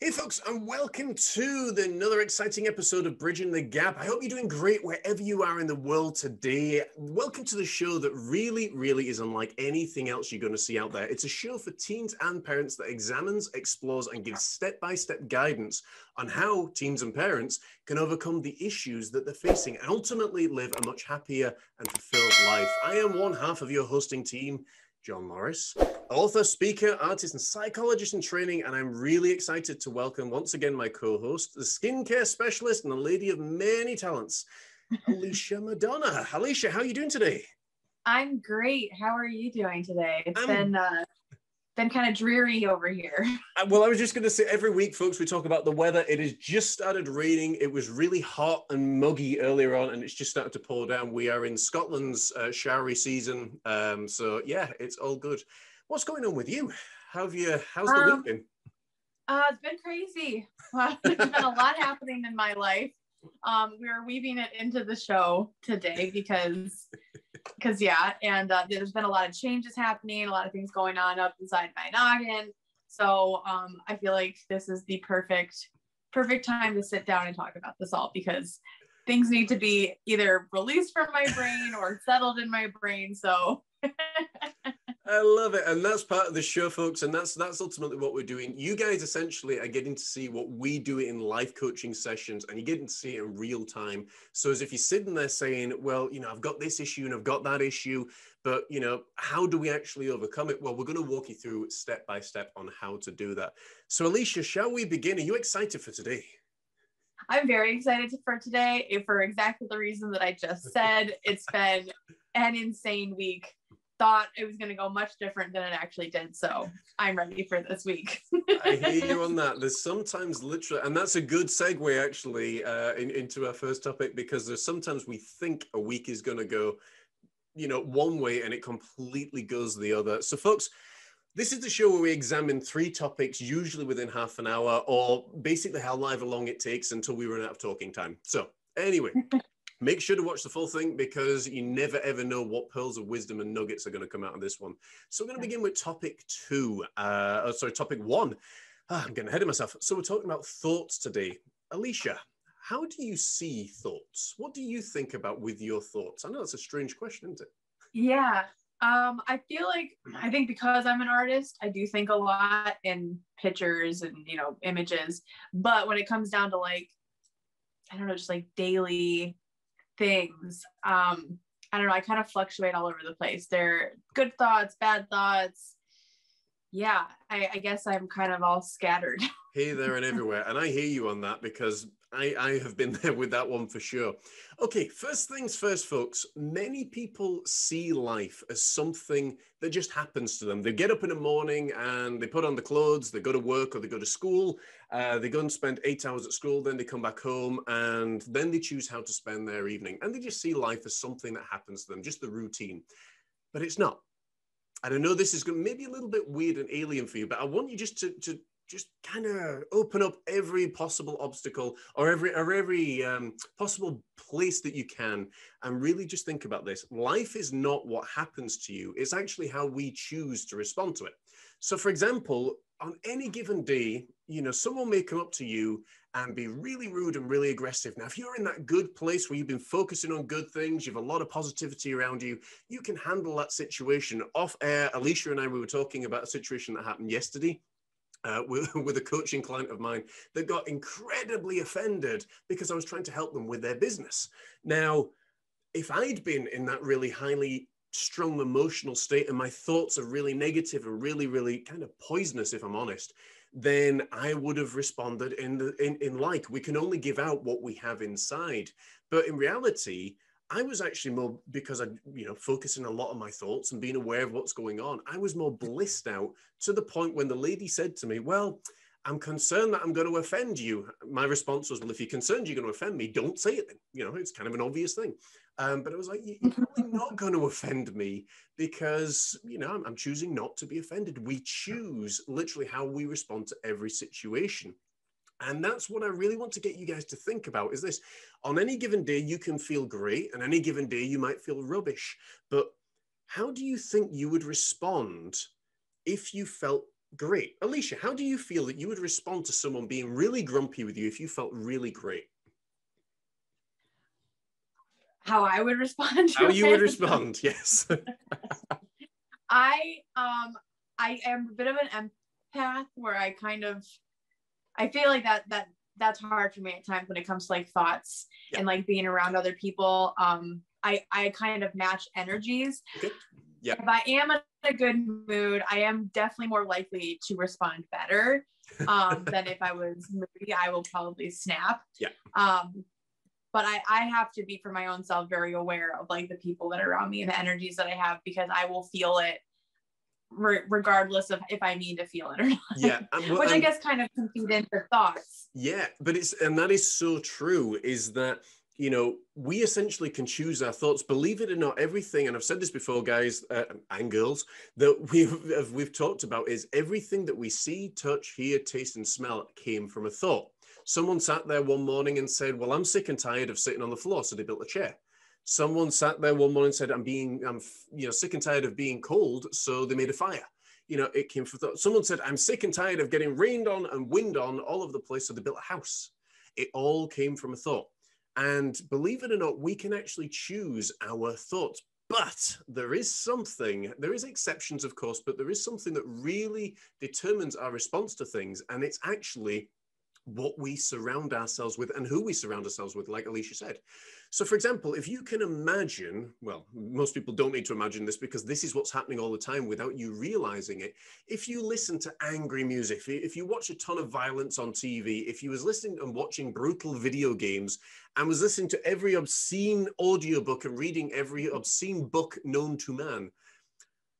Hey folks, and welcome to another exciting episode of Bridging the Gap. I hope you're doing great wherever you are in the world today. Welcome to the show that really, really is unlike anything else you're going to see out there. It's a show for teens and parents that examines, explores, and gives step-by-step guidance on how teens and parents can overcome the issues that they're facing and ultimately live a much happier and fulfilled life. I am one half of your hosting team, John Morris, author, speaker, artist, and psychologist in training, and I'm really excited to welcome once again my co-host, the skincare specialist and a lady of many talents, Alicia Madonna. Alicia, how are you doing today? I'm great. How are you doing today? It's been kind of dreary over here. Well, I was just going to say, every week, folks, we talk about the weather. It has just started raining. It was really hot and muggy earlier on, and it's just started to pour down. We are in Scotland's showery season. So yeah, it's all good. What's going on with you? How's the week been? It's been crazy. There's been a lot happening in my life. We're weaving it into the show today because yeah, and there's been a lot of changes happening, a lot of things going on up inside my noggin. So I feel like this is the perfect time to sit down and talk about this all, because things need to be either released from my brain or settled in my brain. So I love it. And that's part of the show, folks. And that's ultimately what we're doing. You guys essentially are getting to see what we do in life coaching sessions, and you're getting to see it in real time. So as if you're sitting there saying, well, you know, I've got this issue and I've got that issue, but you know, how do we actually overcome it? Well, we're going to walk you through step by step on how to do that. So Alicia, shall we begin? Are you excited for today? I'm very excited for today, for exactly the reason that I just said. It's been an insane week. Thought it was going to go much different than it actually did, so I'm ready for this week. I hear you on that. There's sometimes literally, and that's a good segue actually into our first topic, because there's sometimes we think a week is going to go, you know, one way and it completely goes the other. So folks, this is the show where we examine three topics, usually within half an hour, or basically how live along it takes until we run out of talking time. So anyway, make sure to watch the full thing, because you never, ever know what pearls of wisdom and nuggets are going to come out of this one. So we're going to begin with topic one. I'm getting ahead of myself. So we're talking about thoughts today. Alicia, how do you see thoughts? What do you think about with your thoughts? I know that's a strange question, isn't it? Yeah. I think because I'm an artist, I do think a lot in pictures and, you know, images, but when it comes down to like, I don't know, just like daily things, I don't know, I kind of fluctuate all over the place. They're good thoughts, bad thoughts. Yeah, I guess I'm kind of all scattered. Hey there and everywhere. And I hear you on that, because I have been there with that one for sure. Okay, first things first, folks. Many people see life as something that just happens to them. They get up in the morning and they put on the clothes, they go to work or they go to school, they go and spend 8 hours at school, then they come back home, and then they choose how to spend their evening. And they just see life as something that happens to them, just the routine. But it's not. And I know this is maybe a little bit weird and alien for you, but I want you just to just kind of open up every possible obstacle or every possible place that you can, and really just think about this. Life is not what happens to you. It's actually how we choose to respond to it. So for example, on any given day, you know, someone may come up to you and be really rude and really aggressive. Now, if you're in that good place where you've been focusing on good things, you've a lot of positivity around you, you can handle that situation. Off air, Alicia and I, we were talking about a situation that happened yesterday. With a coaching client of mine that got incredibly offended because I was trying to help them with their business. Now, if I'd been in that really highly strong emotional state and my thoughts are really negative and really, really kind of poisonous, if I'm honest, then I would have responded in like, we can only give out what we have inside. But in reality, I was actually more, because I, you know, focusing a lot on my thoughts and being aware of what's going on, I was more blissed out, to the point when the lady said to me, well, I'm concerned that I'm going to offend you. My response was, well, if you're concerned you're going to offend me, don't say it then. You know, it's kind of an obvious thing. But I was like, you're probably not going to offend me, because, you know, I'm choosing not to be offended. We choose literally how we respond to every situation. And that's what I really want to get you guys to think about, is this. On any given day, you can feel great. On any given day, you might feel rubbish. But how do you think you would respond if you felt Great. Alicia, how do you feel that you would respond to someone being really grumpy with you if you felt really great? How I would respond to it? How you would respond, yes. I am a bit of an empath where I kind of, I feel like that's hard for me at times when it comes to like thoughts and like being around other people. I kind of match energies. Okay. Yeah. If I am in a good mood, I am definitely more likely to respond better than if I was moody. I will probably snap. Yeah. But I have to be for my own self very aware of like the people that are around me and the energies that I have, because I will feel it regardless of if I need to feel it or not. Yeah. Well, which I guess kind of can feed into thoughts. Yeah, but it's, and that is so true, is that, you know, we essentially can choose our thoughts, believe it or not. Everything, and I've said this before, guys and girls, that we've talked about, is everything that we see, touch, hear, taste, and smell came from a thought. Someone sat there one morning and said, well, I'm sick and tired of sitting on the floor, so they built a chair. Someone sat there one morning and said, I'm you know, sick and tired of being cold, so they made a fire. You know, it came from thought. Someone said, I'm sick and tired of getting rained on and wind on all over the place, so they built a house. It all came from a thought. And believe it or not, we can actually choose our thoughts, but there is something, there is exceptions, of course, but there is something that really determines our response to things. And it's actually what we surround ourselves with and who we surround ourselves with, like Alicia said. So for example, if you can imagine, well, most people don't need to imagine this because this is what's happening all the time without you realizing it. If you listen to angry music, if you watch a ton of violence on TV, if you was listening and watching brutal video games and was listening to every obscene audiobook and reading every obscene book known to man,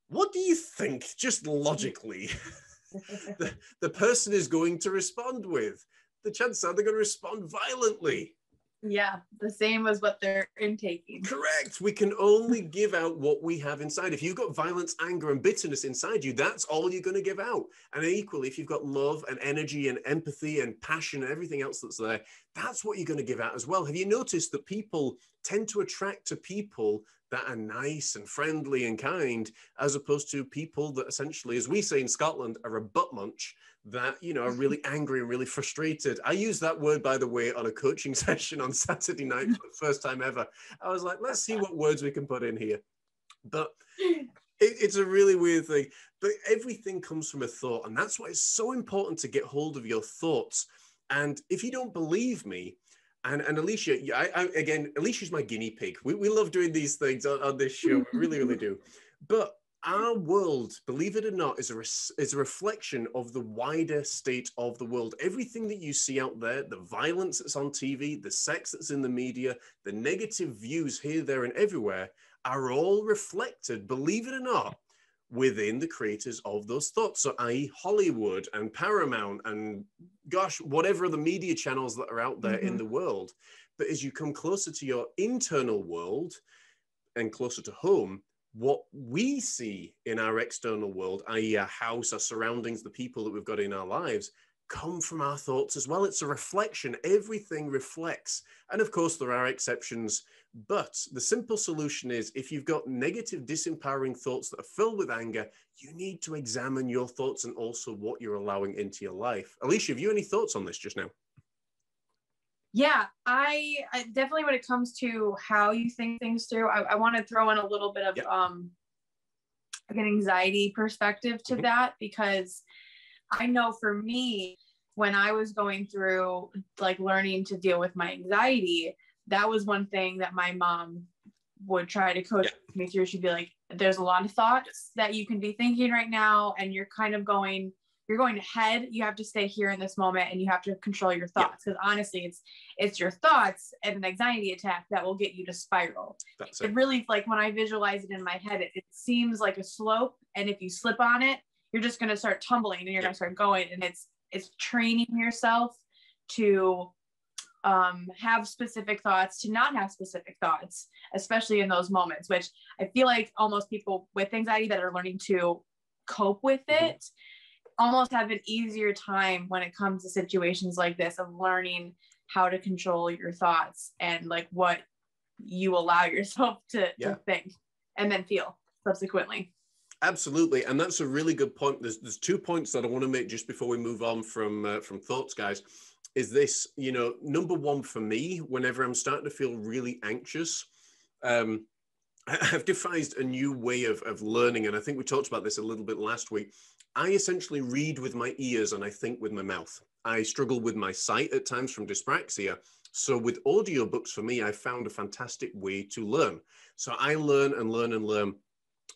what do you think, just logically, the person is going to respond with? The chances are they're going to respond violently. Yeah, the same as what they're intaking. Correct. We can only give out what we have inside. If you've got violence, anger, and bitterness inside you, that's all you're going to give out. And equally, if you've got love and energy and empathy and passion and everything else that's there, that's what you're going to give out as well. Have you noticed that people tend to attract to people that are nice and friendly and kind, as opposed to people that essentially, as we say in Scotland, are a butt munch, that, you know, are really angry and really frustrated. I used that word, by the way, on a coaching session on Saturday night for the first time ever. I was like, let's see what words we can put in here. But it's a really weird thing. But everything comes from a thought. And that's why it's so important to get hold of your thoughts. And if you don't believe me, And Alicia, I again, Alicia's my guinea pig. We love doing these things on this show. We really, really do. But our world, believe it or not, is a reflection of the wider state of the world. Everything that you see out there, the violence that's on TV, the sex that's in the media, the negative views here, there, and everywhere are all reflected, believe it or not, within the creators of those thoughts. So i.e. Hollywood and Paramount and gosh, whatever the media channels that are out there in the world. But as you come closer to your internal world and closer to home, what we see in our external world, i.e. our house, our surroundings, the people that we've got in our lives, come from our thoughts as well. It's a reflection. Everything reflects. And of course, there are exceptions. But the simple solution is, if you've got negative, disempowering thoughts that are filled with anger, you need to examine your thoughts and also what you're allowing into your life. Alicia, have you any thoughts on this just now? Yeah, I definitely, when it comes to how you think things through, I want to throw in a little bit of like an anxiety perspective to that, because I know for me, when I was going through like learning to deal with my anxiety, that was one thing that my mom would try to coach me through. She'd be like, there's a lot of thoughts that you can be thinking right now, and you're kind of going, you're going ahead. You have to stay here in this moment, and you have to control your thoughts. Because honestly, it's your thoughts and an anxiety attack that will get you to spiral. That's it. It really, like when I visualize it in my head, it seems like a slope. And if you slip on it, you're just going to start tumbling and you're going to start going. And it's training yourself to have specific thoughts, to not have specific thoughts, especially in those moments, which I feel like almost people with anxiety that are learning to cope with it almost have an easier time when it comes to situations like this, of learning how to control your thoughts and like what you allow yourself to think and then feel subsequently. Absolutely. And that's a really good point. There's 2 points that I want to make just before we move on from thoughts, guys. Is this, you know, number one for me, whenever I'm starting to feel really anxious, I've devised a new way of learning. And I think we talked about this a little bit last week. I essentially read with my ears and I think with my mouth. I struggle with my sight at times from dyspraxia. So with audiobooks for me, I found a fantastic way to learn. So I learn and learn and learn.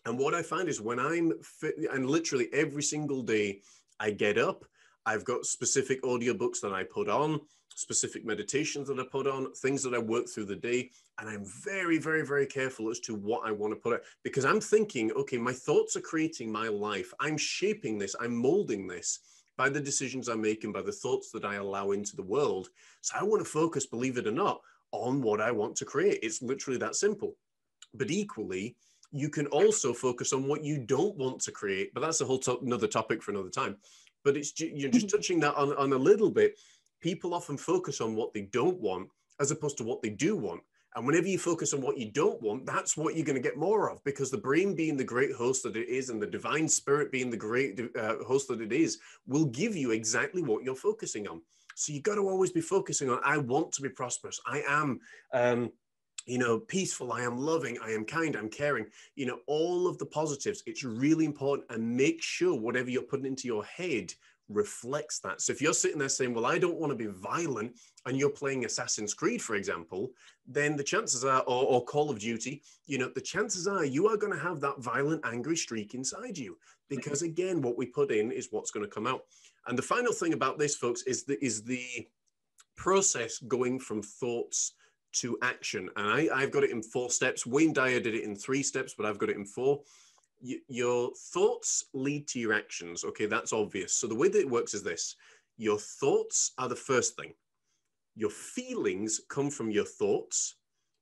And what I find is when I'm fit, and literally every single day I get up, I've got specific audiobooks that I put on, specific meditations that I put on, things that I work through the day. And I'm very, very, very careful as to what I want to put out, because I'm thinking, okay, my thoughts are creating my life. I'm shaping this, I'm molding this by the decisions I make and by the thoughts that I allow into the world. So I want to focus, believe it or not, on what I want to create. It's literally that simple. But equally, you can also focus on what you don't want to create, but that's a whole another topic for another time. But it's, you're just touching that on a little bit. People often focus on what they don't want as opposed to what they do want. And whenever you focus on what you don't want, that's what you're going to get more of, because the brain, being the great host that it is, and the divine spirit, being the great host that it is, will give you exactly what you're focusing on. So you've got to always be focusing on, I want to be prosperous. I am, you know, peaceful. I am loving. I am kind. I'm caring. You know, all of the positives. It's really important. And make sure whatever you're putting into your head reflects that. So if you're sitting there saying, well, I don't want to be violent, and you're playing Assassin's Creed, for example, then the chances are, or Call of Duty, you know, the chances are you are going to have that violent, angry streak inside you, because again, what we put in is what's going to come out. And the final thing about this, folks, is the process going from thoughts to action. And I've got it in 4 steps. Wayne Dyer did it in 3 steps, but I've got it in 4. Your thoughts lead to your actions. Okay, that's obvious. So the way that it works is this. Your thoughts are the first thing. Your feelings come from your thoughts.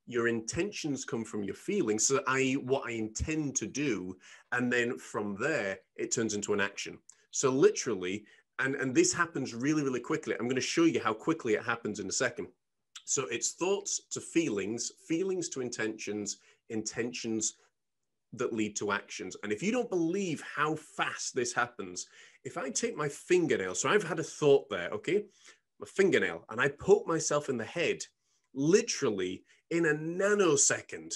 Your intentions come from your feelings, so i.e. what I intend to do. And then from there, it turns into an action. So literally, and this happens really, really quickly. I'm going to show you how quickly it happens in a second. So it's thoughts to feelings, feelings to intentions, intentions that lead to actions. And if you don't believe how fast this happens, if I take my fingernail, so I've had a thought there, okay, my fingernail, and I poke myself in the head, literally in a nanosecond,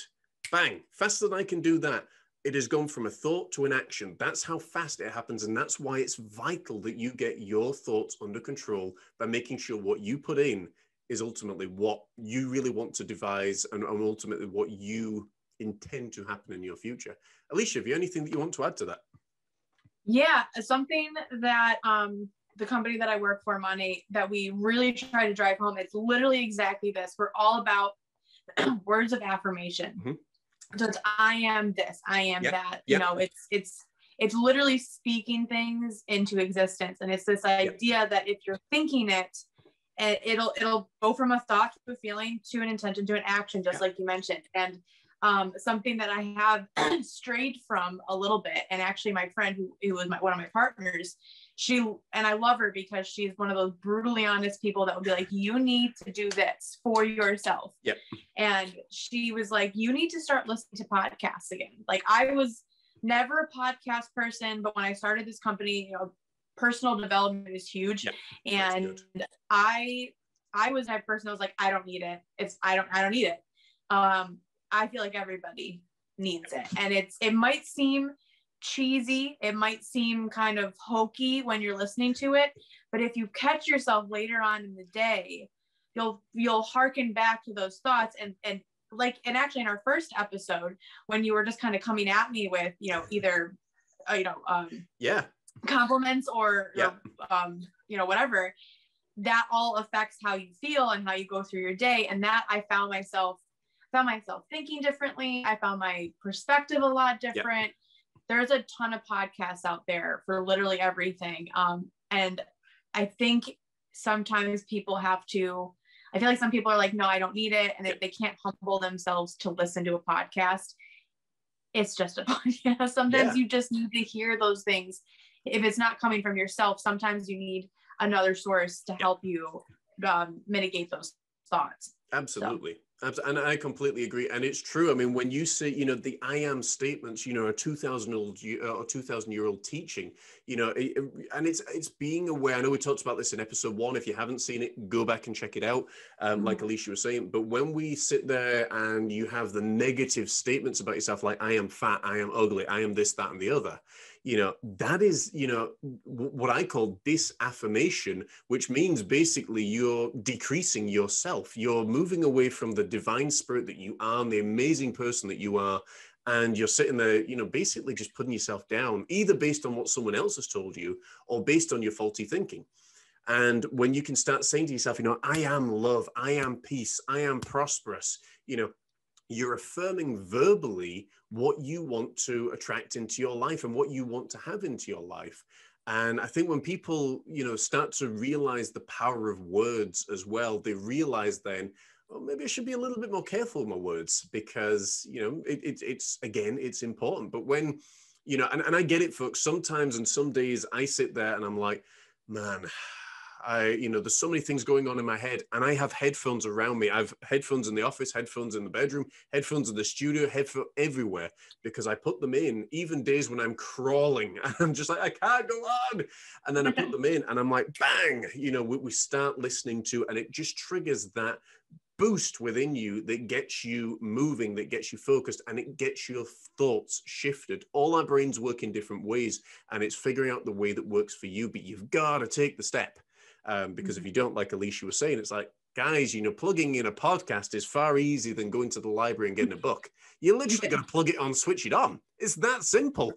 bang, faster than I can do that, it has gone from a thought to an action. That's how fast it happens. And that's why it's vital that you get your thoughts under control by making sure what you put in is ultimately what you really want to devise, and ultimately what you intend to happen in your future. Alicia, have you anything that you want to add to that? Yeah, something that the company that I work for, Money, that we really try to drive home, it's literally exactly this. We're all about words of affirmation. Mm-hmm. So it's, I am this, I am that, you know, it's literally speaking things into existence. And it's this idea that if you're thinking it, it'll go from a thought to a feeling to an intention to an action, just like you mentioned. And something that I have strayed from a little bit, and actually my friend who was one of my partners, she, and I love her because she's one of those brutally honest people that would be like, you need to do this for yourself. Yep. And she was like, you need to start listening to podcasts again. Like, I was never a podcast person, but when I started this company, you know, personal development is huge. Yep. And I was that person that was like, I don't need it. I don't need it. I feel like everybody needs it. And it might seem cheesy. It might seem kind of hokey when you're listening to it, but if you catch yourself later on in the day, you'll hearken back to those thoughts. And actually in our first episode, when you were just kind of coming at me with, you know, either, compliments or you know, whatever, that all affects how you feel and how you go through your day. And that I found myself thinking differently. I found my perspective a lot different. Yep. There's a ton of podcasts out there for literally everything. And I think sometimes people I feel like some people are like, no, I don't need it. And they can't humble themselves to listen to a podcast. It's just a podcast. Sometimes you just need to hear those things. If it's not coming from yourself, sometimes you need another source to help you mitigate those thoughts. Absolutely. So. And I completely agree. And it's true. I mean, when you say, you know, the I am statements, you know, a 2,000-year-old teaching, you know, and it's being aware. I know we talked about this in episode one. If you haven't seen it, go back and check it out, like Alicia was saying. But when we sit there and you have the negative statements about yourself, like I am fat, I am ugly, I am this, that, and the other, you know, that is, you know, what I call disaffirmation, which means basically you're decreasing yourself. You're moving away from the divine spirit that you are and the amazing person that you are. And you're sitting there, you know, basically just putting yourself down, either based on what someone else has told you or based on your faulty thinking. And when you can start saying to yourself, you know, I am love, I am peace, I am prosperous, you know, you're affirming verbally what you want to attract into your life and what you want to have into your life. And I think when people, you know, start to realize the power of words as well, they realize then, oh, maybe I should be a little bit more careful with my words because, you know, it's again, it's important. But when, you know, and I get it, folks, sometimes and some days I sit there and I'm like, man, you know, there's so many things going on in my head, and I have headphones around me. I've headphones in the office, headphones in the bedroom, headphones in the studio, headphones everywhere, because I put them in even days when I'm crawling and I'm just like, I can't go on. And then I put them in and I'm like, bang, you know, we start listening to, and it just triggers that boost within you that gets you moving, that gets you focused, and it gets your thoughts shifted. All our brains work in different ways, and it's figuring out the way that works for you, but you've got to take the step. Because if you don't, like Alicia was saying, it's like, guys, you know, plugging in a podcast is far easier than going to the library and getting a book. You're literally going to plug it on, switch it on. It's that simple.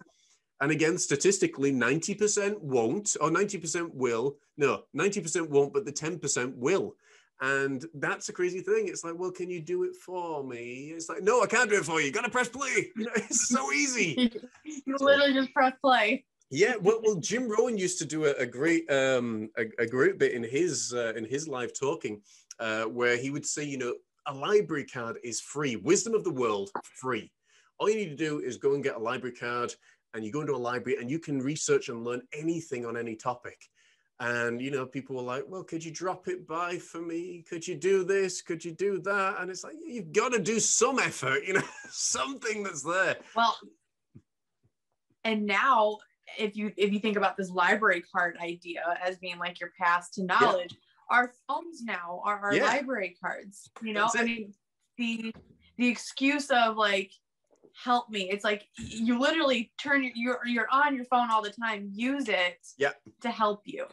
And again, statistically, 90% won't, or 90% will. No, 90% won't, but the 10% will. And that's a crazy thing. It's like, well, can you do it for me? It's like, no, I can't do it for you. You got to press play. You know, it's so easy. You literally just press play. Yeah, well, Jim Rohan used to do a great bit in his live talking where he would say, you know, a library card is free. Wisdom of the world, free. All you need to do is go and get a library card, and you go into a library and you can research and learn anything on any topic. And, you know, people were like, well, could you drop it by for me? Could you do this? Could you do that? And it's like, you've got to do some effort, you know, something that's there. Well, and now, if you think about this library card idea as being like your path to knowledge, yeah. Our phones now are our library cards, you know? I mean, the excuse of like, help me. It's like, you literally turn, you're on your phone all the time, use it to help you.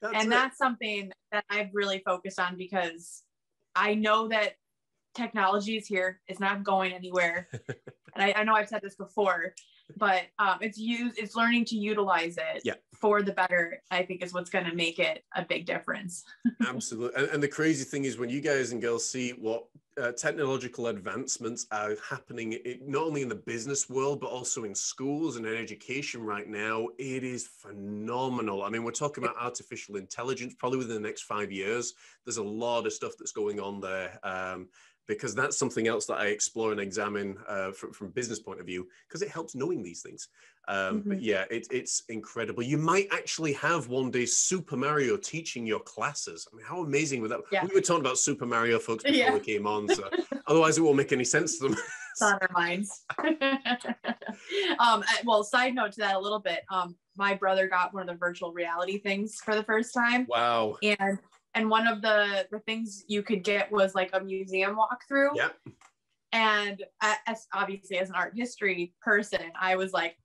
That's something that I've really focused on, because I know that technology is here. It's not going anywhere. And I know I've said this before, but it's learning to utilize it for the better, I think, is what's going to make it a big difference. Absolutely. And the crazy thing is, when you guys and girls see what technological advancements are happening, not only in the business world, but also in schools and in education right now, it is phenomenal. I mean, we're talking about artificial intelligence, probably within the next 5 years. There's a lot of stuff that's going on there. Because that's something else that I explore and examine from a business point of view, because it helps knowing these things. But yeah, it's incredible. You might actually have one day Super Mario teaching your classes. I mean, how amazing would that be? Yeah. We were talking about Super Mario, folks, before we came on, so otherwise it won't make any sense to them. It's on our minds. Well, side note to that a little bit, my brother got one of the virtual reality things for the first time. Wow. And one of the things you could get was like a museum walkthrough. Yeah. And obviously as an art history person, I was like,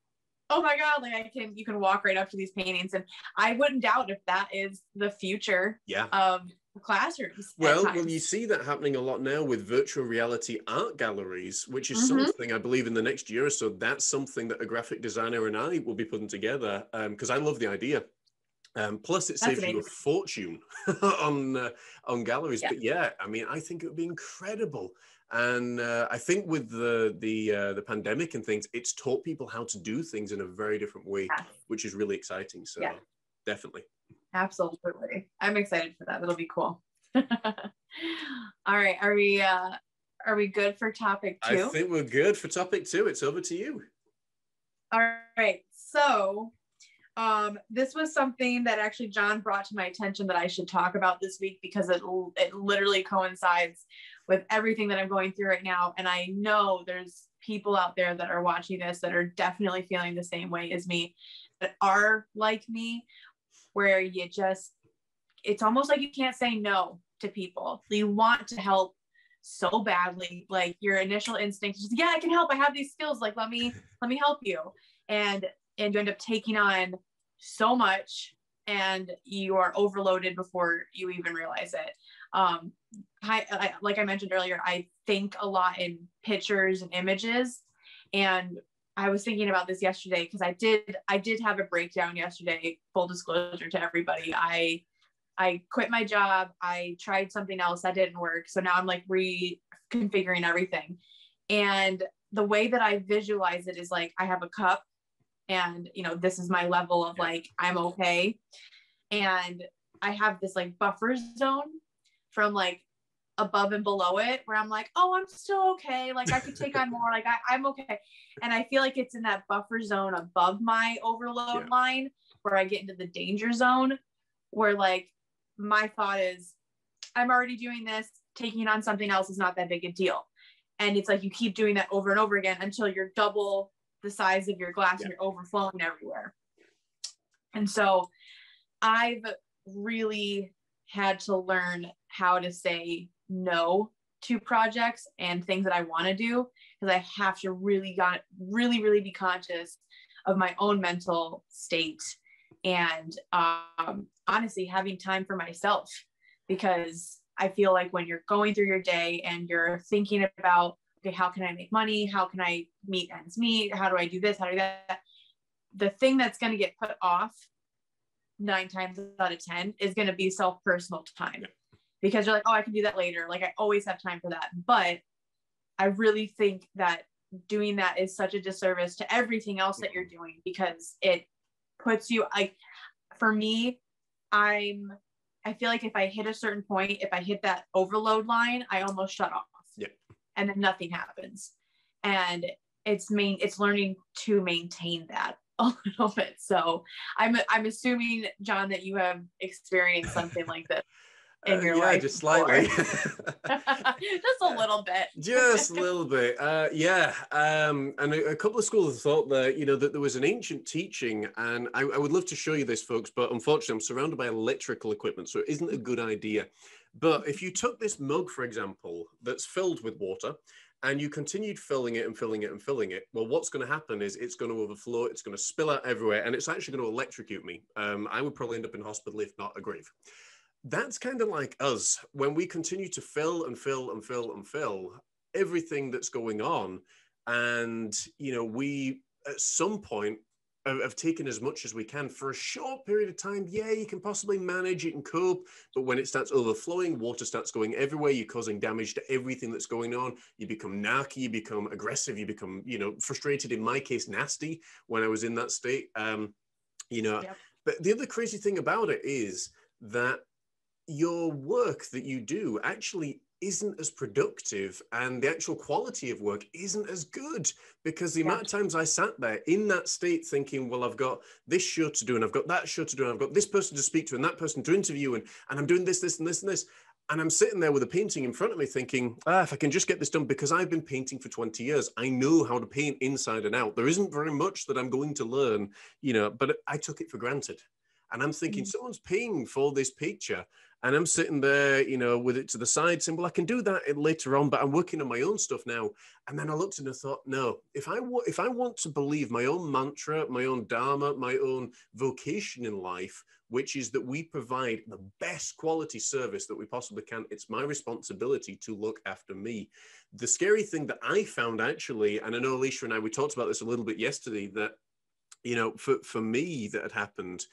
oh my God, like you can walk right up to these paintings. And I wouldn't doubt if that is the future of classrooms. Well, you see that happening a lot now with virtual reality art galleries, which is something I believe in the next year or so, that's something that a graphic designer and I will be putting together, because I love the idea. Plus, it saves you a fortune on galleries. Yeah. But yeah, I mean, I think it would be incredible. And I think with the pandemic and things, it's taught people how to do things in a very different way, which is really exciting. So definitely. Absolutely. I'm excited for that. That'll be cool. All right. Are we good for topic two? I think we're good for topic two. It's over to you. All right. So... this was something that actually John brought to my attention that I should talk about this week, because it literally coincides with everything that I'm going through right now. And I know there's people out there that are watching this that are definitely feeling the same way as me, that are like me, where you just, it's almost like you can't say no to people. You want to help so badly. Like your initial instinct is just, yeah, I can help. I have these skills. Like, let me help you. And you end up taking on so much and you are overloaded before you even realize it. I, like I mentioned earlier, I think a lot in pictures and images. And I was thinking about this yesterday because I did have a breakdown yesterday, full disclosure to everybody. I quit my job. I tried something else that didn't work. So now I'm like reconfiguring everything. And the way that I visualize it is like, I have a cup and, you know, this is my level of like, I'm okay. And I have this like buffer zone from like above and below it where I'm like, oh, I'm still okay. Like I could take on more, like I'm okay. And I feel like it's in that buffer zone above my overload line where I get into the danger zone where like my thought is, I'm already doing this, taking on something else is not that big a deal. And it's like, you keep doing that over and over again until you're double the size of your glass and you're overflowing everywhere. And so I've really had to learn how to say no to projects and things that I want to do, because I have to really be conscious of my own mental state and honestly having time for myself, because I feel like when you're going through your day and you're thinking about, okay, how can I make money? How can I meet ends meet? How do I do this? How do I do that? The thing that's going to get put off 9 times out of 10 is going to be self-personal time, because you're like, oh, I can do that later. Like I always have time for that. But I really think that doing that is such a disservice to everything else that you're doing, because it puts you, like, for me, I feel like if I hit a certain point, if I hit that overload line, I almost shut off and then nothing happens. And it's learning to maintain that a little bit. So I'm assuming, John, that you have experienced something like this in your life. Just slightly. Just a little bit. Just a little bit. And a couple of schools of thought that, you know, that there was an ancient teaching, and I would love to show you this, folks, but unfortunately I'm surrounded by electrical equipment, so it isn't a good idea. But if you took this mug, for example, that's filled with water, and you continued filling it and filling it and filling it, well, what's going to happen is it's going to overflow, it's going to spill out everywhere, and it's actually going to electrocute me. I would probably end up in hospital, if not a grave. That's kind of like us. When we continue to fill and fill and fill and fill everything that's going on, and, you know, we at some point have taken as much as we can for a short period of time. Yeah, you can possibly manage, you can cope, but when it starts overflowing, water starts going everywhere, you're causing damage to everything that's going on. You become narky, you become aggressive, you become, you know, frustrated. In my case, nasty, when I was in that state, you know. Yep. But the other crazy thing about it is that your work that you do actually isn't as productive, and the actual quality of work isn't as good, because the amount of times I sat there in that state thinking, well, I've got this show to do, and I've got that show to do, and I've got this person to speak to, and that person to interview, and I'm doing this, this, and this, and this. And I'm sitting there with a painting in front of me thinking, if I can just get this done, because I've been painting for 20 years. I know how to paint inside and out. There isn't very much that I'm going to learn, you know, but I took it for granted. And I'm thinking, someone's paying for this picture. And I'm sitting there, you know, with it to the side saying, well, I can do that later on, but I'm working on my own stuff now. And then I looked and I thought, no, if I want to believe my own mantra, my own dharma, my own vocation in life, which is that we provide the best quality service that we possibly can, it's my responsibility to look after me. The scary thing that I found actually, and I know Alicia and I, we talked about this a little bit yesterday, that, you know, for me that had happened,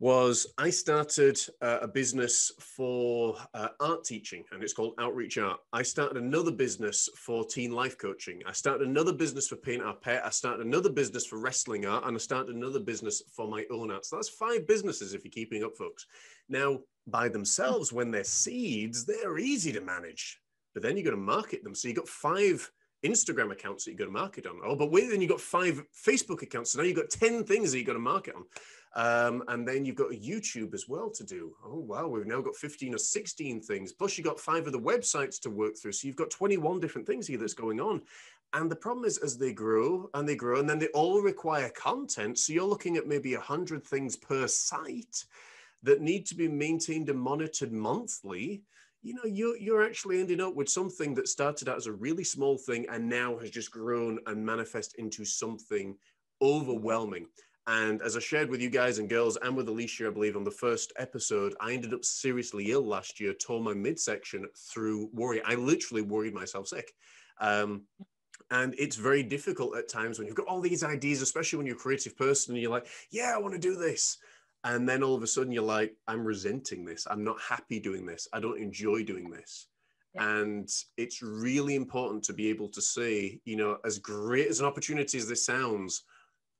was I started a business for art teaching, and it's called Outreach Art. I started another business for teen life coaching. I started another business for Paint Our Pet. I started another business for Wrestling Art, and I started another business for my own art. So that's 5 businesses if you're keeping up, folks. Now, by themselves, when they're seeds, they're easy to manage, but then you've got to market them. So you've got 5 Instagram accounts that you've got to market on. Oh, but wait, then you've got 5 Facebook accounts. So now you've got 10 things that you've got to market on. And then you've got a YouTube as well to do. Oh, wow, we've now got 15 or 16 things. Plus you've got 5 of the websites to work through. So you've got 21 different things here that's going on. And the problem is as they grow, and then they all require content. So you're looking at maybe 100 things per site that need to be maintained and monitored monthly. You know, you're actually ending up with something that started out as a really small thing and now has just grown and manifest into something overwhelming. And as I shared with you guys and girls and with Alicia, I believe on the first episode, I ended up seriously ill last year, tore my midsection through worry. I literally worried myself sick. And it's very difficult at times when you've got all these ideas, especially when you're a creative person and you're like, yeah, I want to do this. And then all of a sudden you're like, I'm resenting this. I'm not happy doing this. I don't enjoy doing this. Yeah. And it's really important to be able to say, you know, as great as an opportunity as this sounds,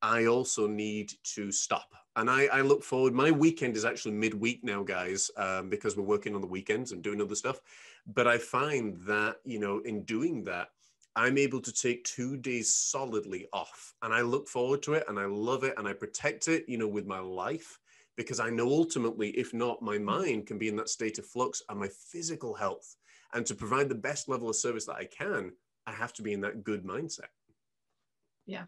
I also need to stop. And I look forward, my weekend is actually midweek now, guys, because we're working on the weekends and doing other stuff. But I find that, you know, in doing that, I'm able to take 2 days solidly off. And I look forward to it and I love it and I protect it, you know, with my life, because I know ultimately, if not, my mind can be in that state of flux and my physical health. And to provide the best level of service that I can, I have to be in that good mindset. Yeah,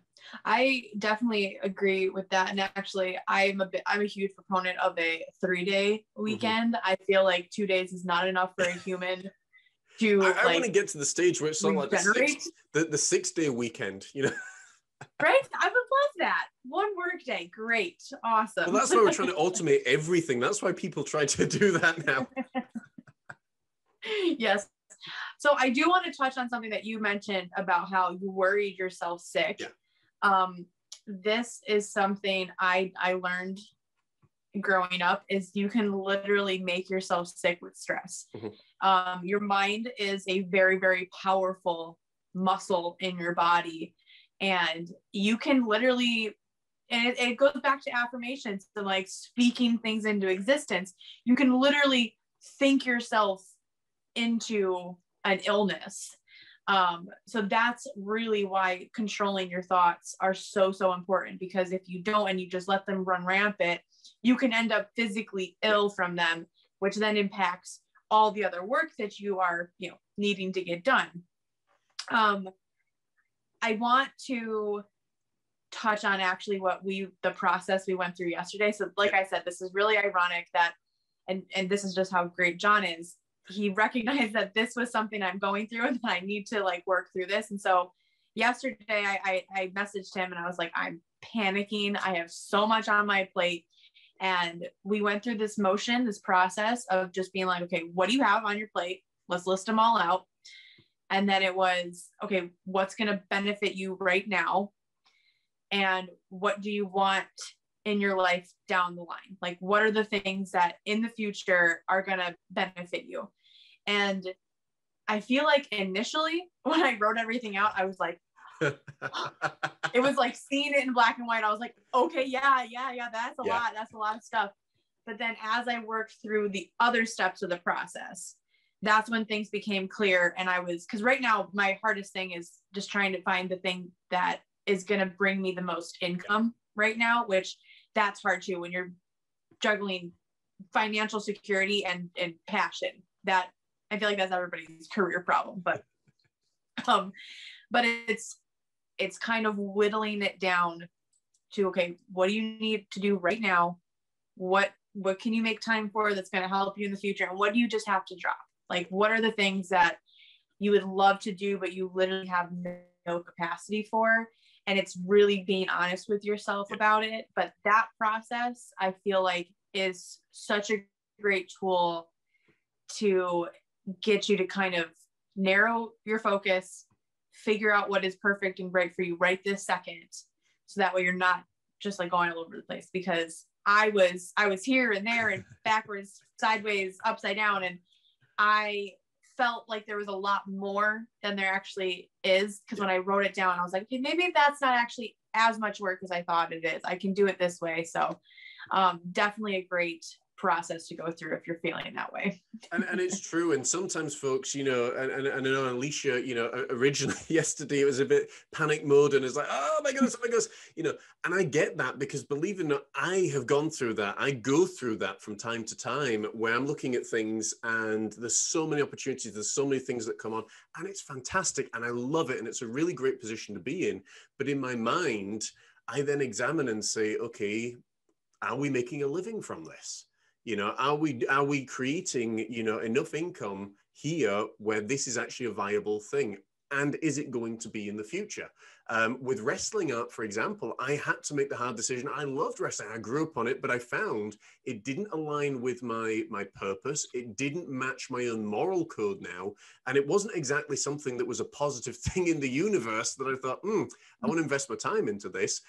I definitely agree with that. And actually, I'm a huge proponent of a 3-day weekend. Mm-hmm. I feel like 2 days is not enough for a human to. I want to get to the stage where it's something like the 6-day weekend, you know. Right? I would love that. One work day. Great. Awesome. Well, that's why we're trying to automate everything. That's why people try to do that now. Yes. So I do want to touch on something that you mentioned about how you worried yourself sick. Yeah. This is something I learned growing up is you can literally make yourself sick with stress. Mm-hmm. Your mind is a very, very powerful muscle in your body. And you can literally, and it goes back to affirmations, to like speaking things into existence. You can literally think yourself into an illness. So that's really why controlling your thoughts are so important, because if you don't and you just let them run rampant, you can end up physically ill from them, which then impacts all the other work that you are, you know, needing to get done. I want to touch on actually what the process we went through yesterday. So like I said, this is really ironic that, and this is just how great John is. He recognized that this was something I'm going through and that I need to like work through this. And so yesterday I messaged him and I was like, I'm panicking. I have so much on my plate. And we went through this motion, this process of just being like, okay, what do you have on your plate? Let's list them all out. And then it was, okay, what's going to benefit you right now? And what do you want in your life down the line? Like, what are the things that in the future are going to benefit you? And I feel like initially when I wrote everything out, I was like, it was like seeing it in black and white. I was like, okay, yeah. That's a lot. That's a lot of stuff. But then as I worked through the other steps of the process, that's when things became clear. And because right now my hardest thing is just trying to find the thing that is going to bring me the most income right now, which that's hard too, when you're juggling financial security and passion. That I feel like that's everybody's career problem, but it's kind of whittling it down to, okay, what do you need to do right now? What can you make time for that's going to help you in the future? And what do you just have to drop? Like, what are the things that you would love to do, but you literally have no capacity for? And it's really being honest with yourself about it. But that process, I feel like, is such a great tool to get you to kind of narrow your focus, figure out what is perfect and right for you right this second. So that way you're not just like going all over the place, because I was here and there and backwards, sideways, upside down. And I felt like there was a lot more than there actually is. Because when I wrote it down, I was like, okay, maybe that's not actually as much work as I thought it is. I can do it this way. So definitely a great process to go through if you're feeling that way. and it's true. And sometimes folks, you know, and I know Alicia, you know, originally yesterday it was a bit panic mode and it's like, oh my goodness, oh my goodness, you know, and I get that, because believe it or not, I have gone through that. I go through that from time to time where I'm looking at things and there's so many opportunities, there's so many things that come on, and it's fantastic and I love it. And it's a really great position to be in. But in my mind, I then examine and say, okay, are we making a living from this? You know, are we creating, you know, enough income here where this is actually a viable thing? And is it going to be in the future? With wrestling art, for example, I had to make the hard decision. I loved wrestling. I grew up on it, but I found it didn't align with my purpose. It didn't match my own moral code now. And it wasn't exactly something that was a positive thing in the universe that I thought, I want to invest my time into this.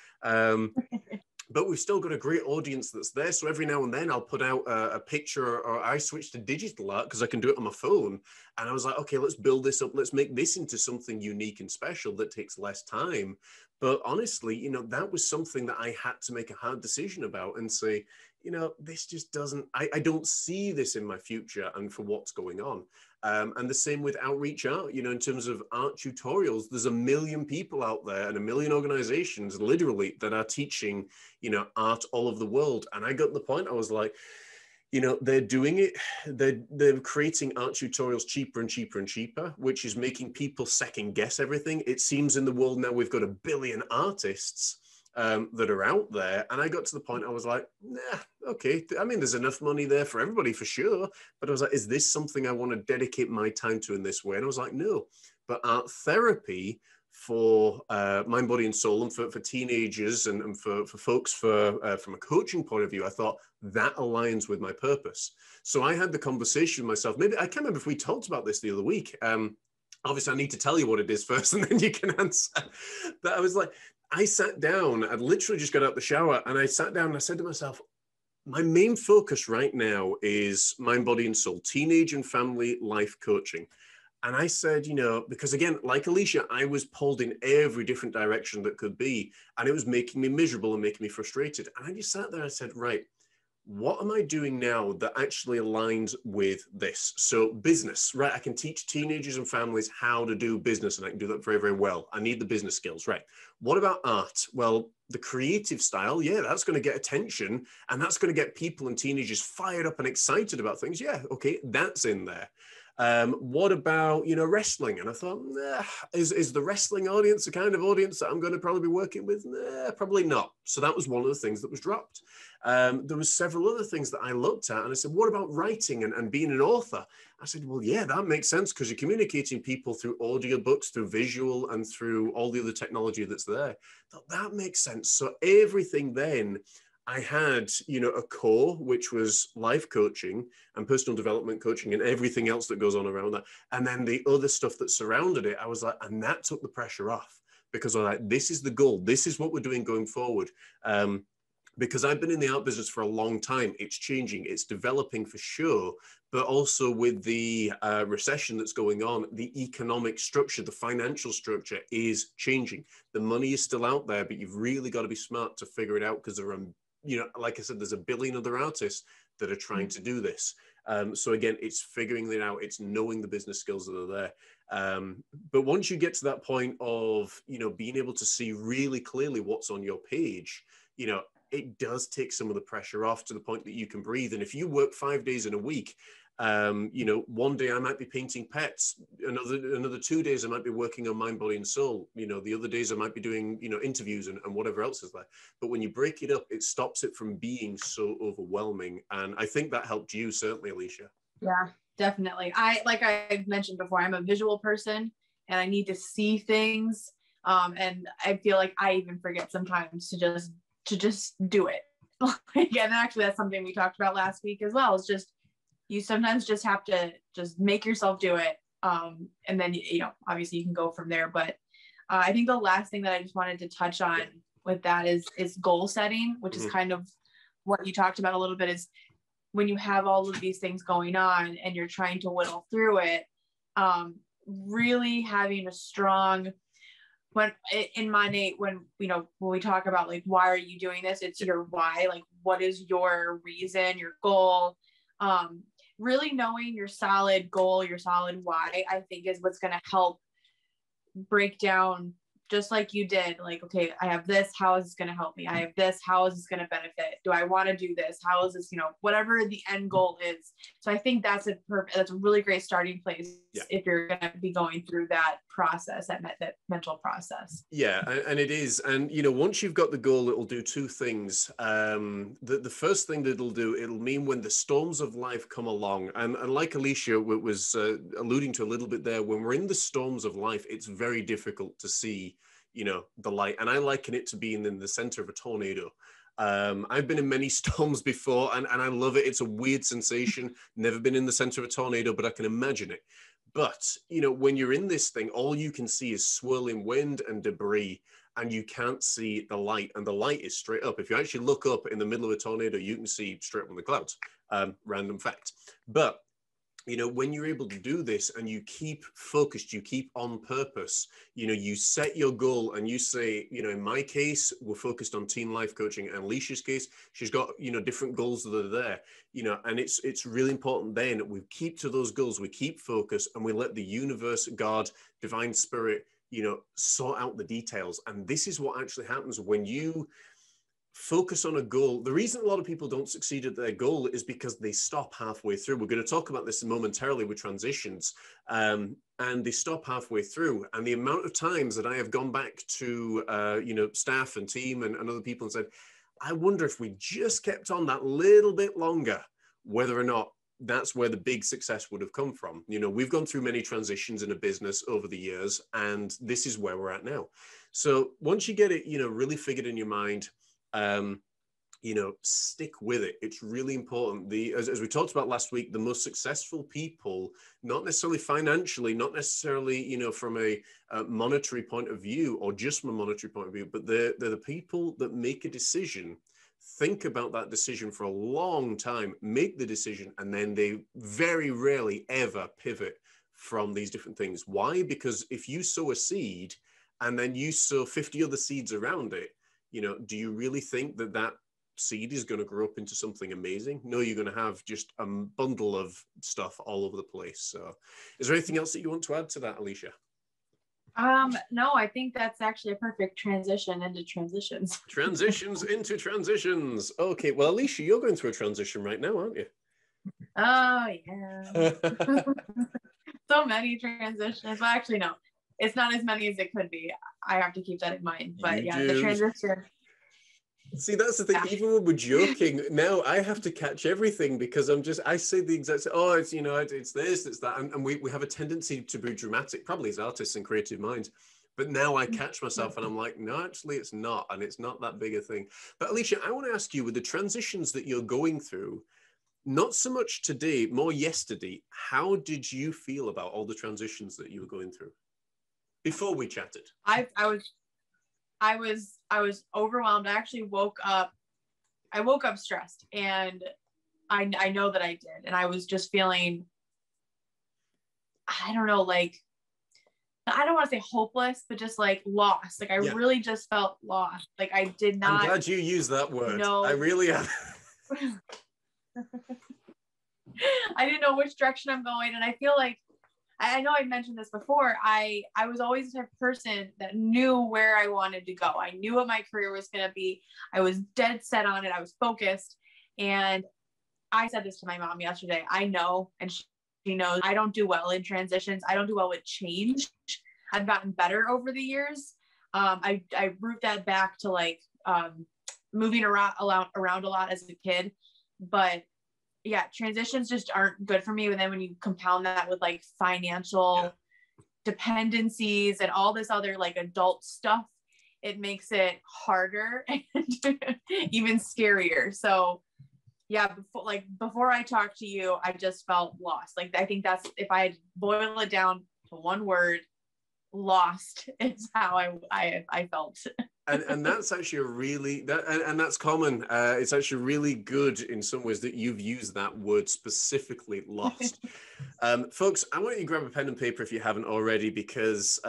But we've still got a great audience that's there. So every now and then I'll put out a picture, or I switched to digital art because I can do it on my phone. And I was like, okay, let's build this up. Let's make this into something unique and special that takes less time. But honestly, you know, that was something that I had to make a hard decision about and say, you know, this just doesn't, I don't see this in my future and for what's going on. And the same with outreach art, you know, in terms of art tutorials, there's 1 million people out there and 1 million organizations literally that are teaching, you know, art all over the world. And I got to the point, I was like, you know, they're doing it, they're creating art tutorials cheaper and cheaper and cheaper, which is making people second guess everything. It seems in the world now we've got 1 billion artists that are out there. And I got to the point I was like, nah, okay. I mean, there's enough money there for everybody for sure. But I was like, is this something I want to dedicate my time to in this way? And I was like, no. But art therapy for mind, body and soul, and for teenagers and for folks from a coaching point of view, I thought that aligns with my purpose. So I had the conversation with myself. Maybe I can't remember if we talked about this the other week. Obviously, I need to tell you what it is first and then you can answer. But I was like, I sat down, I'd literally just got out the shower and I sat down and I said to myself, my main focus right now is mind, body and soul, teenage and family life coaching. And I said, you know, because again, like Alicia, I was pulled in every different direction that could be, and it was making me miserable and making me frustrated. And I just sat there and I said, right, what am I doing now that actually aligns with this? So business, right? I can teach teenagers and families how to do business, and I can do that very, very well. I need the business skills, right? What about art? Well, the creative style, yeah, that's going to get attention and that's going to get people and teenagers fired up and excited about things. Yeah, okay, that's in there. What about, you know, wrestling? And I thought, nah, is the wrestling audience the kind of audience that I'm going to probably be working with? Nah, probably not. So that was one of the things that was dropped. There was several other things that I looked at and I said, what about writing and being an author? I said, well, yeah, that makes sense because you're communicating people through audiobooks, through visual and through all the other technology that's there. That makes sense. So everything then, I had, you know, a core, which was life coaching and personal development coaching and everything else that goes on around that. And then the other stuff that surrounded it, I was like, and that took the pressure off because I was like, this is the goal. This is what we're doing going forward. Because I've been in the art business for a long time. It's changing, it's developing for sure. But also with the recession that's going on, the economic structure, the financial structure is changing. The money is still out there, but you've really got to be smart to figure it out because there are, you know, like I said, there's 1 billion other artists that are trying to do this. So again, it's figuring it out. It's knowing the business skills that are there. But once you get to that point of, you know, being able to see really clearly what's on your page, you know, it does take some of the pressure off to the point that you can breathe. And if you work 5 days in a week, you know, one day I might be painting pets, another 2 days I might be working on mind, body and soul, you know, the other days I might be doing, you know, interviews and whatever else is there. But when you break it up, it stops it from being so overwhelming. And I think that helped you certainly, Alicia. Yeah, definitely. Like I've mentioned before, I'm a visual person and I need to see things. And I feel like I even forget sometimes to just do it. Like, and actually that's something we talked about last week as well. It's just, you sometimes just have to just make yourself do it. And then, you know, obviously you can go from there. But I think the last thing that I just wanted to touch on with that is goal setting, which is kind of what you talked about a little bit, is when you have all of these things going on and you're trying to whittle through it, really having a strong when in Money, when, you know, when we talk about like, why are you doing this? It's your why, like, what is your reason, your goal? Really knowing your solid goal, your solid why, I think is what's going to help break down, just like you did, like, okay, I have this, how is this going to help me? I have this, how is this going to benefit? Do I want to do this? How is this, you know, whatever the end goal is. So I think that's a really great starting place if you're going to be going through that process, that mental process. Yeah, and it is. And, you know, once you've got the goal, it'll do two things. The first thing that it'll do, it'll mean when the storms of life come along, and like Alicia was alluding to a little bit there, when we're in the storms of life, it's very difficult to see, you know, the light. And I liken it to being in the center of a tornado. I've been in many storms before, and I love it. It's a weird sensation. Never been in the center of a tornado, but I can imagine it. But, you know, when you're in this thing, all you can see is swirling wind and debris, and you can't see the light, and the light is straight up. If you actually look up in the middle of a tornado, you can see straight up on the clouds. Random fact. But, you know, when you're able to do this and you keep focused, you keep on purpose, you know, you set your goal and you say, you know, in my case, we're focused on teen life coaching, and Alicia's case, she's got, you know, different goals that are there, you know, and it's really important then that we keep to those goals, we keep focus, and we let the universe, God, divine spirit, you know, sort out the details. And this is what actually happens when you focus on a goal. The reason a lot of people don't succeed at their goal is because they stop halfway through. We're going to talk about this momentarily with transitions, and they stop halfway through. And the amount of times that I have gone back to, you know, staff and team and other people and said, I wonder if we just kept on that little bit longer, whether or not that's where the big success would have come from. You know, we've gone through many transitions in a business over the years, and this is where we're at now. So once you get it, you know, really figured in your mind, you know, stick with it. It's really important. As we talked about last week, the most successful people, not necessarily financially, not necessarily, you know, from a monetary point of view, or just from a monetary point of view, but they're the people that make a decision, think about that decision for a long time, make the decision, and then they very rarely ever pivot from these different things. Why? Because if you sow a seed and then you sow 50 other seeds around it, you know, do you really think that that seed is going to grow up into something amazing? No, you're going to have just a bundle of stuff all over the place. So is there anything else that you want to add to that, Alicia? No, I think that's actually a perfect transition into transitions. Transitions into transitions. Okay. Well, Alicia, you're going through a transition right now, aren't you? Oh, yeah. So many transitions. Well, actually, no. It's not as many as it could be. I have to keep that in mind. But the transition. See, that's the thing. Yeah. Even when we're joking, now I have to catch everything because I say the exact same. Oh, it's, you know, it's this, it's that. And we have a tendency to be dramatic, probably as artists and creative minds. But now I catch myself and I'm like, no, actually it's not. And it's not that big a thing. But Alicia, I want to ask you, with the transitions that you're going through, not so much today, more yesterday, how did you feel about all the transitions that you were going through? Before we chatted, I was overwhelmed. I actually woke up stressed, and I know that I did. And I was just feeling, I don't know, like, I don't want to say hopeless, but just like lost. Like I really just felt lost. Like I did not. I'm glad you used that word. No, I really am. I didn't know which direction I'm going, and I feel like, I know I mentioned this before, I was always the type of person that knew where I wanted to go. I knew what my career was going to be. I was dead set on it. I was focused. And I said this to my mom yesterday. I know, and she knows, I don't do well in transitions. I don't do well with change. I've gotten better over the years. I root that back to like moving around a lot as a kid. But yeah, transitions just aren't good for me. And then when you compound that with like financial dependencies and all this other like adult stuff, it makes it harder and even scarier. So yeah, before I talked to you, I just felt lost. Like, I think that's, if I boil it down to one word, lost is how I felt. and that's actually a really, and that's common. It's actually really good in some ways that you've used that word specifically, lost. Folks, I want you to grab a pen and paper if you haven't already, because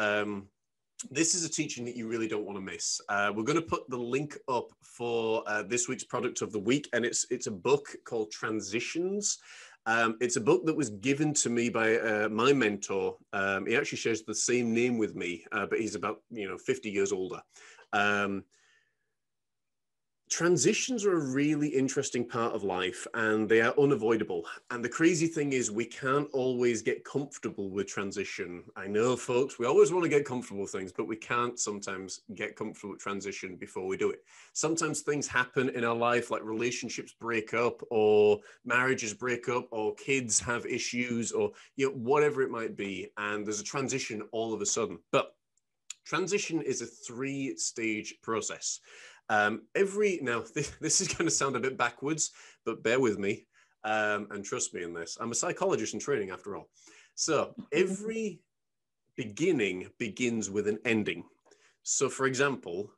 This is a teaching that you really don't want to miss. We're going to put the link up for this week's product of the week, and it's a book called Transitions. It's a book that was given to me by my mentor. He actually shares the same name with me, but he's about 50 years older. Transitions are a really interesting part of life, and they are unavoidable. And the crazy thing is we can't always get comfortable with transition. I know, folks, we always want to get comfortable with things, but we can't sometimes get comfortable with transition before we do it. Sometimes things happen in our life, like relationships break up, or marriages break up, or kids have issues, or whatever it might be. And there's a transition all of a sudden. But transition is a three-stage process. This is going to sound a bit backwards, but bear with me and trust me in this. I'm a psychologist in training, after all. So every beginning begins with an ending. So, for example,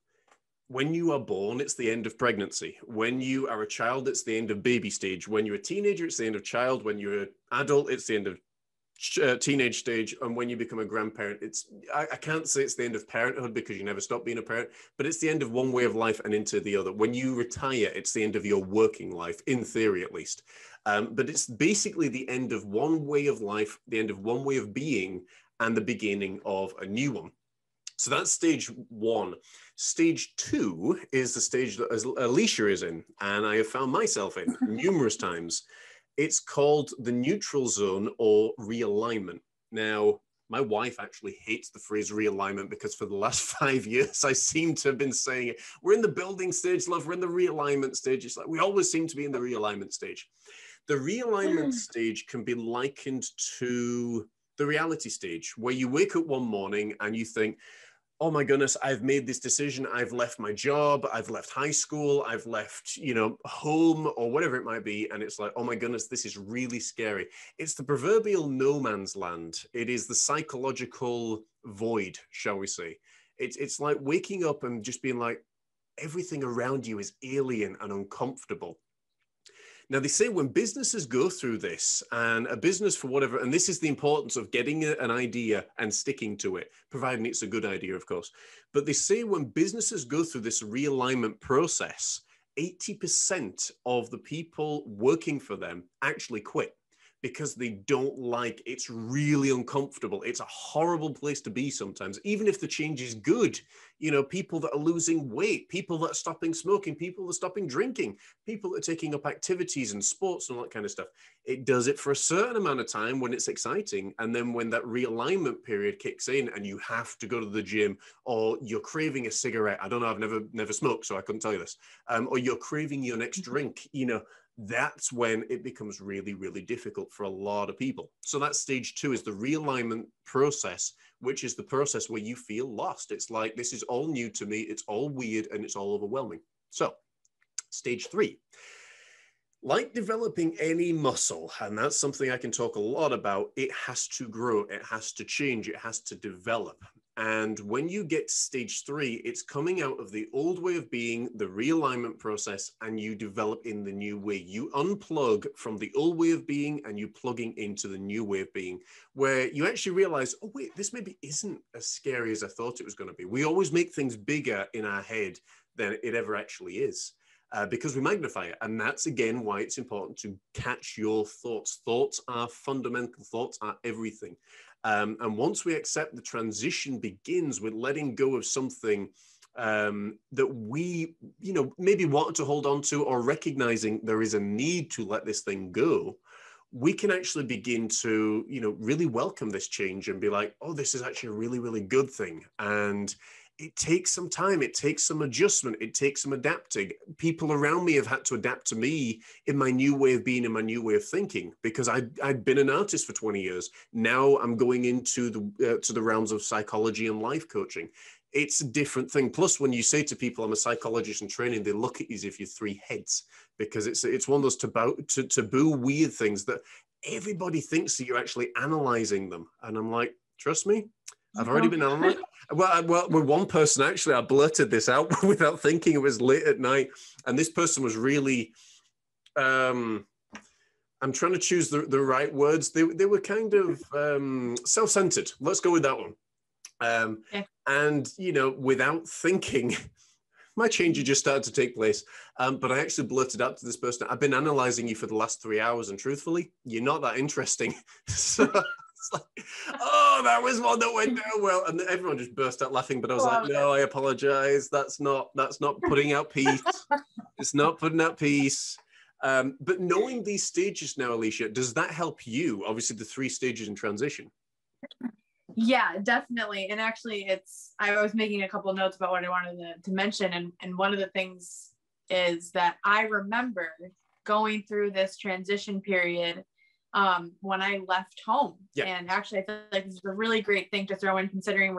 when you are born, it's the end of pregnancy. When you are a child, it's the end of baby stage. When you're a teenager, it's the end of child. When you're an adult, it's the end of teenage stage, and when you become a grandparent, I can't say it's the end of parenthood because you never stop being a parent, but it's the end of one way of life and into the other. When you retire, it's the end of your working life, in theory at least, but it's basically the end of one way of life, the end of one way of being, and the beginning of a new one. So that's stage one. Stage two is the stage that Alicia is in, and I have found myself in numerous times. It's called the neutral zone or realignment. Now, my wife actually hates the phrase realignment because for the last 5 years, I seem to have been saying it. We're in the building stage, love. We're in the realignment stage. It's like we always seem to be in the realignment stage. The realignment stage can be likened to the reality stage, where you wake up one morning and you think, oh my goodness, I've made this decision. I've left my job. I've left high school. I've left, home or whatever it might be. And it's like, oh my goodness, this is really scary. It's the proverbial no man's land. It is the psychological void, shall we say. It's like waking up and just being like, everything around you is alien and uncomfortable. Now, they say when businesses go through this, and a business for whatever, and this is the importance of getting an idea and sticking to it, providing it's a good idea, of course. But they say when businesses go through this realignment process, 80% of the people working for them actually quit because they don't like it. It's really uncomfortable. It's a horrible place to be sometimes, even if the change is good. People that are losing weight, people that are stopping smoking, people that are stopping drinking, people that are taking up activities and sports and all that kind of stuff. It does it for a certain amount of time when it's exciting. And then when that realignment period kicks in and you have to go to the gym, or you're craving a cigarette. I don't know. I've never smoked, so I couldn't tell you this. Or you're craving your next drink, that's when it becomes really, really difficult for a lot of people. So that stage two is the realignment process, which is the process where you feel lost. It's like, this is all new to me. It's all weird and it's all overwhelming. So stage three, like developing any muscle, and that's something I can talk a lot about, it has to grow, it has to change, it has to develop. And when you get to stage three, it's coming out of the old way of being, the realignment process, and you develop in the new way. You unplug from the old way of being and you plugging into the new way of being, where you actually realize, oh wait, this maybe isn't as scary as I thought it was going to be. We always make things bigger in our head than it ever actually is, because we magnify it. And that's again why it's important to catch your thoughts. Thoughts are fundamental. Thoughts are everything. And once we accept the transition begins with letting go of something that we, maybe want to hold on to, or recognizing there is a need to let this thing go, we can actually begin to, really welcome this change and be like, oh, this is actually a really, really good thing. And it takes some time. It takes some adjustment. It takes some adapting. People around me have had to adapt to me in my new way of being, in my new way of thinking, because I'd been an artist for 20 years. Now I'm going into the realms of psychology and life coaching. It's a different thing. Plus, when you say to people, I'm a psychologist in training, they look at you as if you're three heads, because it's one of those taboo weird things that everybody thinks that you're actually analyzing them. And I'm like, trust me, I've already been online. Well, with one person, actually, I blurted this out without thinking. It was late at night. And this person was really, I'm trying to choose the right words. They were kind of self-centered. Let's go with that one. And, you know, without thinking, my change had just started to take place. But I actually blurted out to this person, I've been analyzing you for the last 3 hours, and truthfully, you're not that interesting. So it's like, oh, that was one that went down well. And everyone just burst out laughing. But I was like, no, I apologize. That's not putting out peace. It's not putting out peace. But knowing these stages now, Alicia, does that help you? Obviously, the 3 stages in transition. Yeah, definitely. And actually, I was making a couple of notes about what I wanted to mention. And one of the things is that I remember going through this transition period when I left home. Yeah. And actually, I feel like this is a really great thing to throw in, considering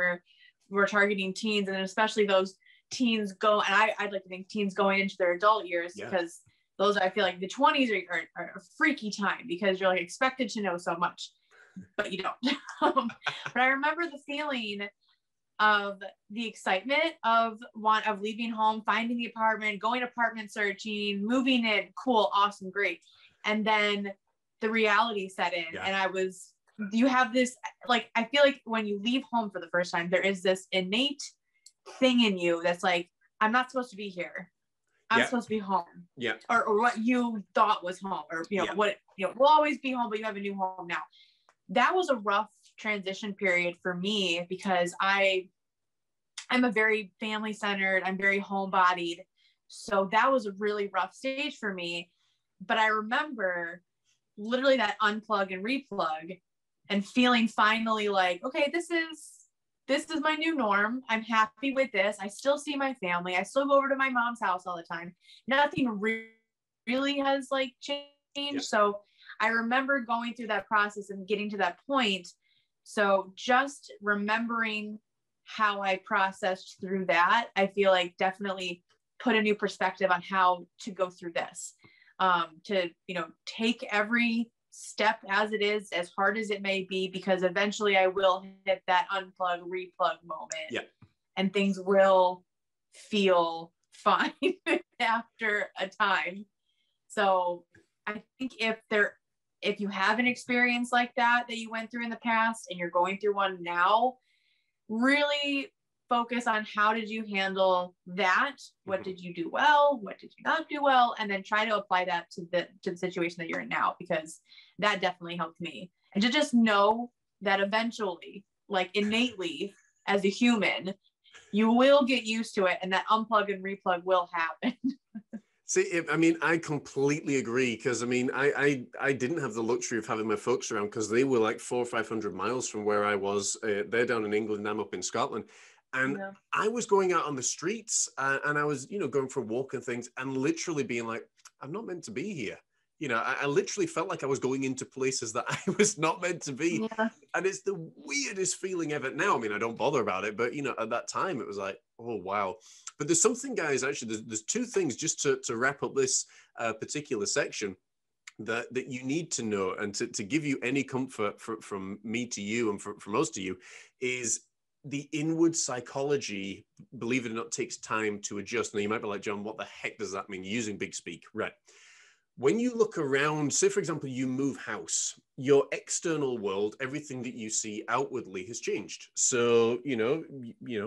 we're targeting teens, and especially those teens I'd like to think teens going into their adult years, because those, I feel like the 20s are a freaky time, because you're like expected to know so much, but you don't. But I remember the feeling of the excitement of leaving home, finding the apartment, going apartment searching, moving in, cool, awesome, great. And then the reality set in. Yeah. And you have this, like, I feel like when you leave home for the first time, there is this innate thing in you that's like, I'm not supposed to be here. I'm supposed to be home. Yeah. Or what you thought was home, or, you know, what, you know, we'll always be home, but you have a new home now. That was a rough transition period for me, because I'm a very family centered, I'm very homebodied. So that was a really rough stage for me. But I remember literally that unplug and replug, and feeling finally like, okay, this is my new norm. I'm happy with this. I still see my family. I still go over to my mom's house all the time. Nothing really has like changed. Yeah. So I remember going through that process and getting to that point. So just remembering how I processed through that, I feel like definitely put a new perspective on how to go through this, to, you know, take every step as it is, as hard as it may be, because eventually I will hit that unplug, replug moment. Yeah. And things will feel fine after a time. So I think if you have an experience like that you went through in the past, and you're going through one now, really focus on how did you handle that? What did you do well? What did you not do well? And then try to apply that to the situation that you're in now, because that definitely helped me. And to just know that eventually, like innately as a human, you will get used to it, and that unplug and replug will happen. See, I mean, I completely agree, because I mean, I didn't have the luxury of having my folks around, because they were like 400 or 500 miles from where I was. They're down in England, I'm up in Scotland. And I was going out on the streets and I was, you know, going for a walk and things, and literally being like, I'm not meant to be here. You know, I literally felt like I was going into places that I was not meant to be. Yeah. And it's the weirdest feeling ever now. I mean, I don't bother about it, but, you know, at that time it was like, oh, wow. But there's something, guys, actually, there's 2 things just to wrap up this particular section that you need to know, and to give you any comfort from me to you, and from us to you, is the inward psychology, believe it or not, takes time to adjust. Now, you might be like, John, what the heck does that mean? You're using big speak, right? When you look around, say, for example, you move house, your external world, everything that you see outwardly has changed. So, you know,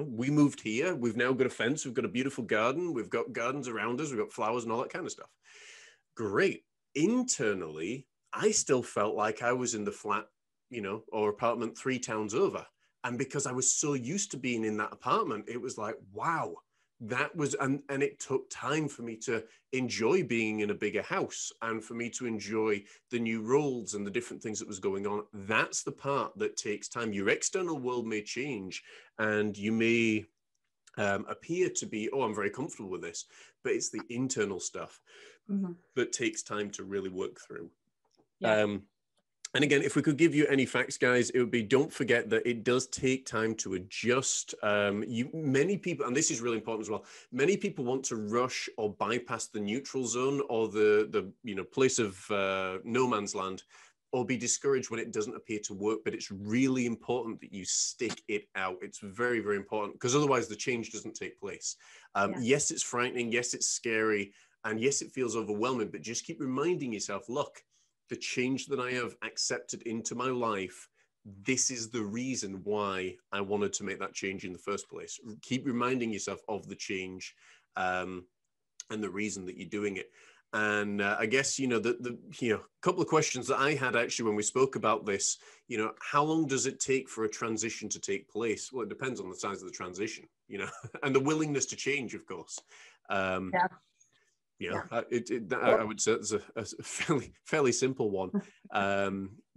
we moved here. We've now got a fence. We've got a beautiful garden. We've got gardens around us. We've got flowers and all that kind of stuff. Great. Internally, I still felt like I was in the flat, you know, or apartment 3 towns over. And because I was so used to being in that apartment, it was like, wow. That was, and it took time for me to enjoy being in a bigger house, and for me to enjoy the new roles and the different things that was going on. That's the part that takes time. Your external world may change, and you may appear to be, oh, I'm very comfortable with this, but it's the internal stuff that takes time to really work through. Yeah. And again, if we could give you any facts, guys, it would be, don't forget that it does take time to adjust. Many people, and this is really important as well, many people want to rush or bypass the neutral zone, or the you know, place of no man's land, or be discouraged when it doesn't appear to work. But it's really important that you stick it out. It's very, very important, because otherwise the change doesn't take place. Yes, it's frightening. Yes, it's scary. And yes, it feels overwhelming. But just keep reminding yourself, look, the change that I have accepted into my life, this is the reason why I wanted to make that change in the first place. Keep reminding yourself of the change and the reason that you're doing it. And I guess, the couple of questions that I had actually when we spoke about this, how long does it take for a transition to take place? Well, it depends on the size of the transition, and the willingness to change, of course. I would say it's a fairly simple one.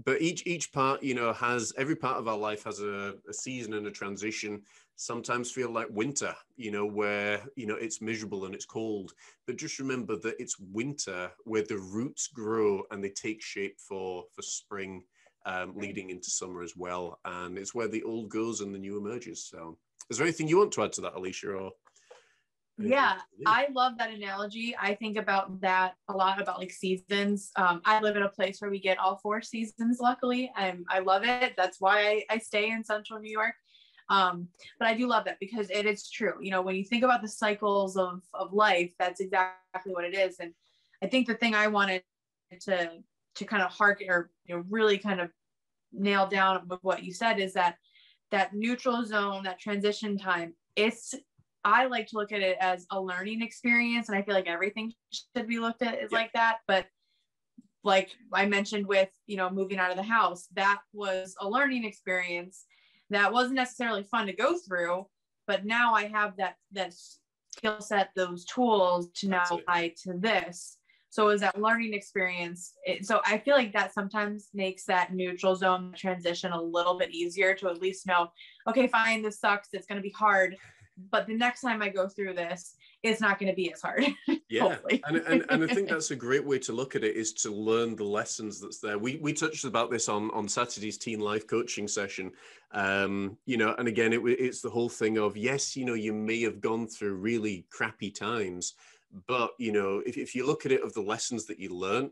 But each part, every part of our life has a season and a transition. Sometimes feel like winter, where, it's miserable and it's cold. But just remember that it's winter where the roots grow and they take shape for spring, leading into summer as well. And it's where the old goes and the new emerges. So is there anything you want to add to that, Alicia? Yeah, I love that analogy. I think about that a lot, about like seasons. I live in a place where we get all four seasons, luckily. I love it. That's why I stay in central New York. But I do love that because it is true. When you think about the cycles of life, that's exactly what it is. And I think the thing I wanted to kind of harken or really kind of nail down with what you said is that neutral zone, that transition time, I like to look at it as a learning experience. And I feel like everything should be looked at is like that. But like I mentioned with, moving out of the house, that was a learning experience that wasn't necessarily fun to go through, but now I have that skill set, those tools to now apply to this. So it was that learning experience. So I feel like that sometimes makes that neutral zone transition a little bit easier to at least know, okay, fine, this sucks. It's going to be hard. But the next time I go through this, it's not going to be as hard. Yeah, and I think that's a great way to look at it, is to learn the lessons that's there. We touched about this on Saturday's Teen Life Coaching session, and again, it's the whole thing of, yes, you may have gone through really crappy times, but, if you look at it of the lessons that you learn,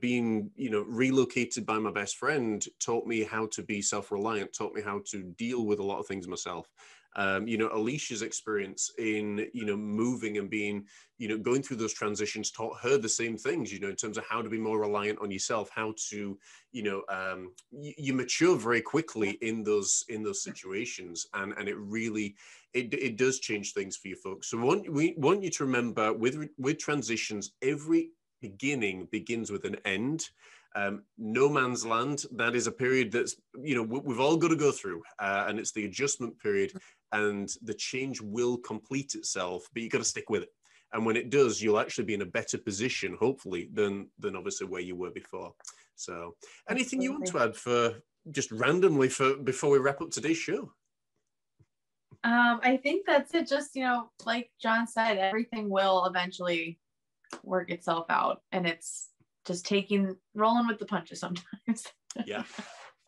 being, relocated by my best friend taught me how to be self-reliant, taught me how to deal with a lot of things myself. Alicia's experience in, moving and being, going through those transitions taught her the same things, in terms of how to be more reliant on yourself, how to, you mature very quickly in those situations. And it really, it does change things for you folks. So we want you to remember with transitions, every beginning begins with an end. No man's land, that is a period that's, we've all got to go through, and it's the adjustment period, and the change will complete itself, but you've got to stick with it. And when it does, you'll actually be in a better position, hopefully, than obviously where you were before. So anything you want to add before we wrap up today's show? I think that's it. Just, like John said, everything will eventually work itself out, and it's just rolling with the punches sometimes. Yeah.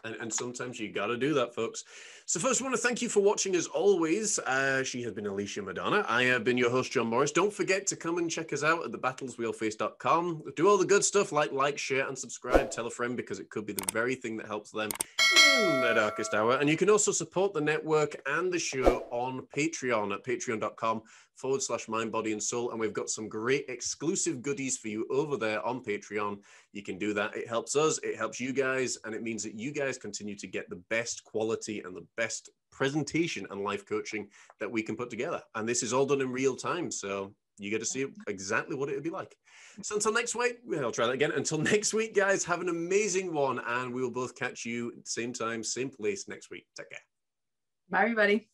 And sometimes you got to do that, folks. So first, I want to thank you for watching as always. She has been Alicia Madonna. I have been your host, John Morris. Don't forget to come and check us out at thebattlesweallface.com. Do all the good stuff, like, share, and subscribe. Tell a friend, because it could be the very thing that helps them in their darkest hour. And you can also support the network and the show on Patreon at patreon.com/mindbodyandsoul. And we've got some great exclusive goodies for you over there on Patreon. You can do that. It helps us, it helps you guys, and it means that you guys continue to get the best quality and the best presentation and life coaching that we can put together. And this is all done in real time, so you get to see exactly what it would be like. So until next week, I'll try that again. Until next week, guys, have an amazing one, and we will both catch you same time, same place next week. Take care. Bye, everybody.